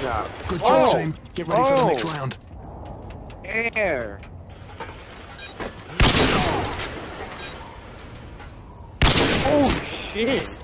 job. Good job, team. Get ready for the next round. Air. Oh, shit.